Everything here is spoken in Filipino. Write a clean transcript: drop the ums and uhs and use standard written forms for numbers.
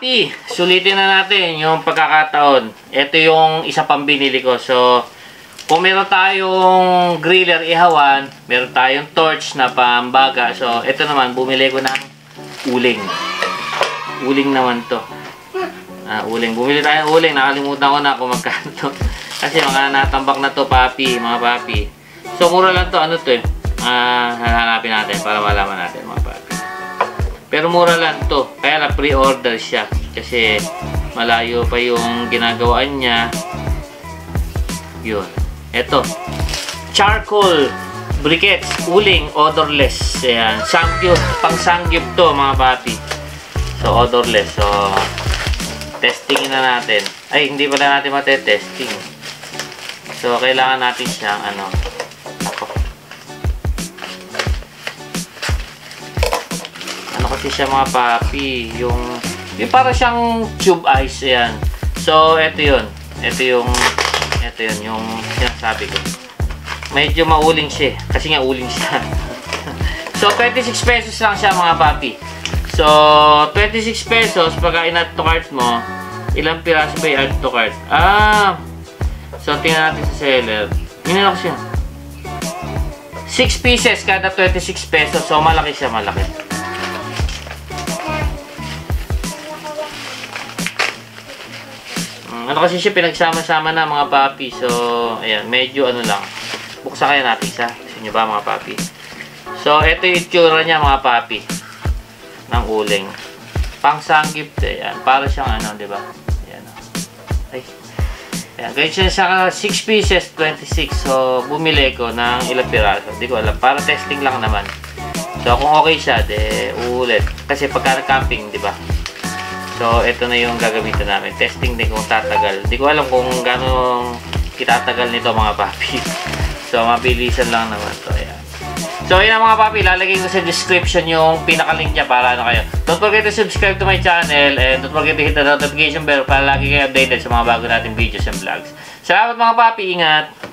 Shopee, sulitin na natin yung pagkakataon. Ito yung isa pang binili ko. So, kung meron tayong griller ihawan, meron tayong torch na pambaga. So, ito naman, bumili ko ng uling. Uling naman to. Uling. Bumili tayo ng uling. Nakalimutan ko na kung magkano to. Kasi mga natambak na to, papi. Mga papi. So, mura lang to. Ano to eh? Hanapin natin para malaman natin mga papi. Pero mura lang to. Kaya na pre-order siya. Kasi malayo pa yung ginagawaan niya. Yun. Eto. Charcoal briquettes. Uling. Odorless. Ayan. Sangyup. Pang sangyup to mga papi. So, odorless. So, testingin na natin. Ay, hindi pala natin matetesting. So, kailangan natin siyang ano. Kasi siya mga papi, yung para siyang tube ice, ayan. So, eto yun. Ito yun, yung sinasabi ko. Medyo mauling siya, kasi nga uling siya. So, 26 pesos lang siya mga papi. So, 26 pesos, pagka in-add to cart mo, ilang piraso ba i-add to cart? So, tingnan natin sa seller. Minilak siya. 6 pieces kada 26 pesos. So, malaki siya, malaki. Ano kasi siya pinagsama-sama na mga papi. So, ayan. Medyo ano lang. Buksa kaya natin siya. Gusto nyo ba mga papi? So, ito yung itsura niya mga papi. Ng uling. Pang-sanggip. Ayan. Para siyang ano, diba? Ayan. Ay. Ayan. Ganyan siya sa 6 pieces, 26. So, bumili ko ng ilang piraso. Hindi ko alam. Para testing lang naman. So, kung okay siya, de uulit. Kasi pagka-camping, diba? So, ito na yung gagamitin namin. Testing din kung tatagal. Hindi ko alam kung gano'ng itatagal nito mga papi. So, mabilisan lang naman ito. So, ayan mga papi. Lalagay ko sa description yung pinakalink niya para ano kayo. Don't forget to subscribe to my channel and don't forget to hit the notification bell para lagi kayo updated sa mga bago nating videos and vlogs. Salamat mga papi. Ingat!